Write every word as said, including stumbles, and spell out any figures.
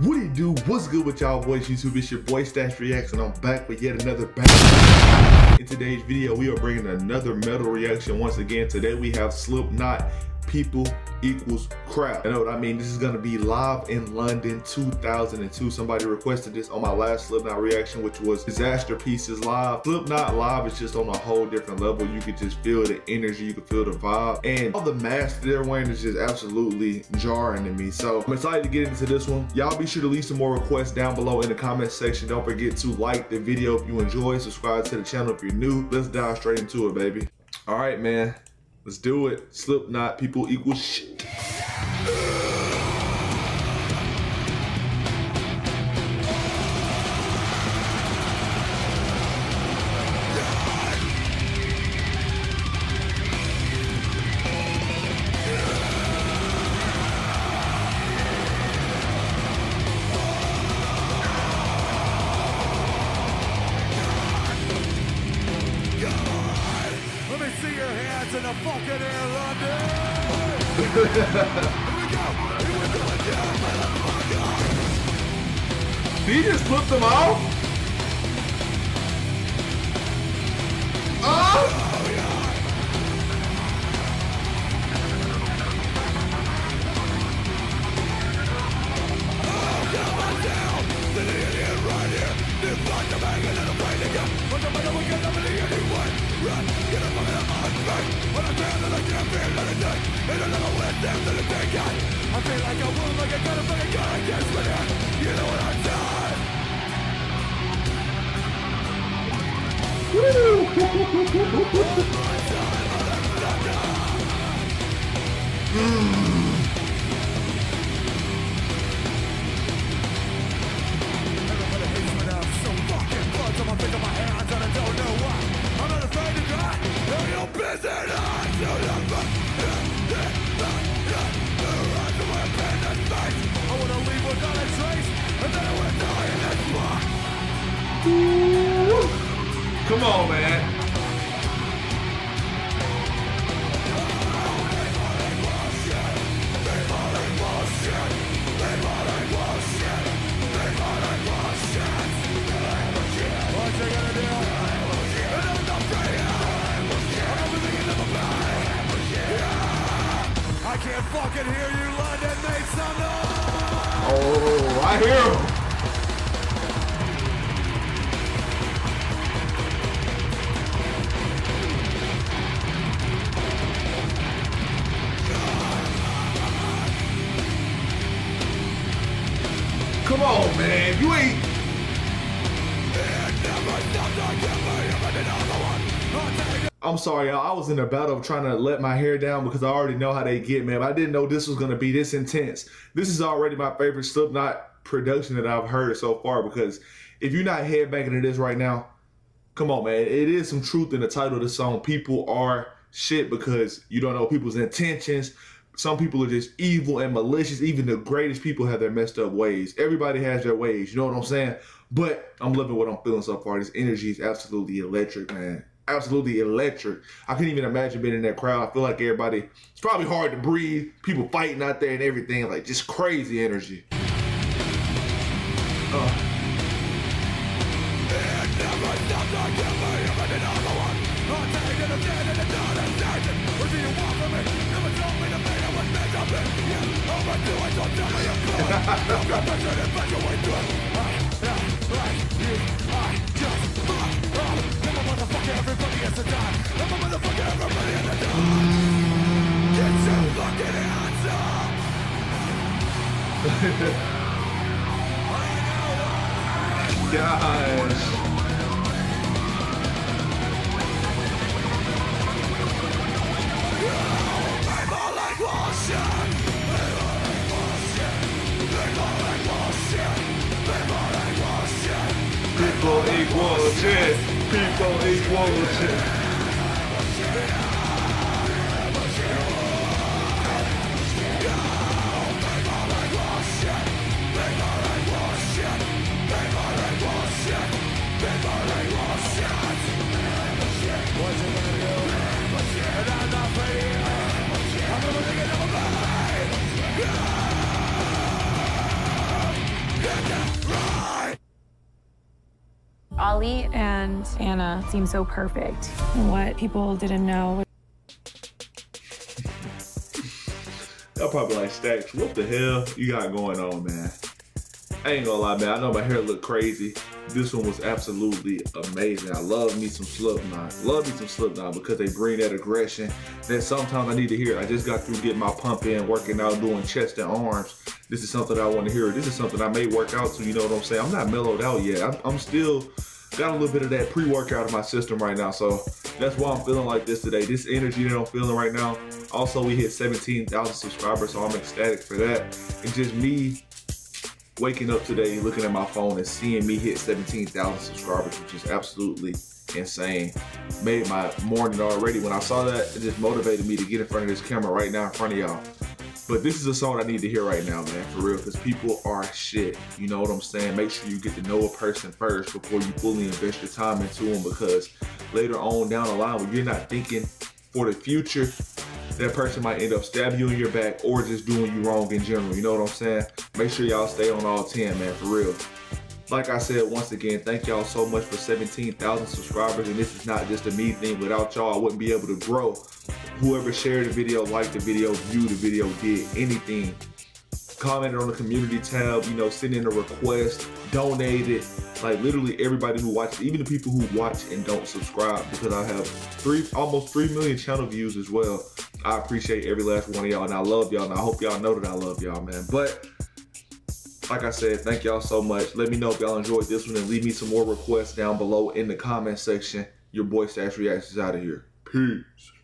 What it do? What's good with y'all boys, YouTube? It's your boy Stash Reacts, and I'm back with yet another bang. In today's video, we are bringing another metal reaction once again. Today we have Slipknot, People Equals Crap. I know what I mean. This is gonna be live in London two thousand two. Somebody requested this on my last Slipknot reaction, which was Disasterpieces live. Slipknot live is just on a whole different level. You could just feel the energy, you could feel the vibe, and all the masks they're wearing is just absolutely jarring to me. So I'm excited to get into this one. Y'all be sure to leave some more requests down below in the comment section. Don't forget to like the video if you enjoy, subscribe to the channel if you're new. Let's dive straight into it, baby. All right, man. Let's do it. Slipknot, People Equal Shit. In the fucking air, London! Here we go! Here we go again, motherfucker! Did he just flip them off? Oh! Oh yeah! Oh, come on down! The idiot right here! This block of anger and I'm waiting up! But the matter we get up in the anyway! Run! Get up on the heartbeat! And I never went down to the dead guy. I feel like I would, like I got a fucking gun against me. You know what I've done? Woo! Everybody hates me now. So fucking blood on my face, on my hands, and I don't know why. I'm not afraid to die. Are you busy now? You don't fuck. Come on, man. I can't fucking hear you, London. Make some noise! Oh, I hear him. Come on, man. You ain't. I'm sorry, y'all. I was in a battle of trying to let my hair down because I already know how they get, man. But I didn't know this was going to be this intense. This is already my favorite Slipknot production that I've heard so far, because if you're not headbanging to this right now, come on, man. It is some truth in the title of the song. People are shit because you don't know people's intentions. Some people are just evil and malicious. Even the greatest people have their messed up ways. Everybody has their ways. You know what I'm saying? But I'm loving what I'm feeling so far. This energy is absolutely electric, man. Absolutely electric. I couldn't even imagine being in that crowd. I feel like everybody, it's probably hard to breathe. People fighting out there and everything, like just crazy energy. Uh. Everybody has to die. I'm a motherfucker, everybody has to die. Get your fucking hands up. Gosh. I'm all like bullshit. I'm all like bullshit. I'm all like bullshit. I'm all like bullshit. People equal shit. People equal shit. Molly and Anna seemed so perfect. And what people didn't know. Y'all probably like, Stash, what the hell you got going on, man? I ain't gonna lie, man, I know my hair looked crazy. This one was absolutely amazing. I love me some Slipknot. Love me some Slipknot because they bring that aggression that sometimes I need to hear. I just got through getting my pump in, working out, doing chest and arms. This is something I want to hear. This is something I may work out to, you know what I'm saying? I'm not mellowed out yet. I'm, I'm still got a little bit of that pre-workout in my system right now, so that's why I'm feeling like this today. This energy that I'm feeling right now. Also, we hit seventeen thousand subscribers, so I'm ecstatic for that. And just me waking up today, looking at my phone and seeing me hit seventeen thousand subscribers, which is absolutely insane. Made my morning already. When I saw that, it just motivated me to get in front of this camera right now in front of y'all. But this is a song I need to hear right now, man, for real, because people are shit. You know what I'm saying? Make sure you get to know a person first before you fully invest your time into them, because later on down the line, when you're not thinking for the future, that person might end up stabbing you in your back or just doing you wrong in general. You know what I'm saying? Make sure y'all stay on all ten, man, for real. Like I said, once again, thank y'all so much for seventeen thousand subscribers. And this is not just a me thing. Without y'all, I wouldn't be able to grow. Whoever shared the video, liked the video, viewed the video, did anything, commented on the community tab, you know, sent in a request, donated. Like literally everybody who watches, even the people who watch and don't subscribe, because I have three, almost three million channel views as well. I appreciate every last one of y'all, and I love y'all, and I hope y'all know that I love y'all, man. But like I said, thank y'all so much. Let me know if y'all enjoyed this one, and leave me some more requests down below in the comment section. Your boy Stash Reacts is out of here. Peace.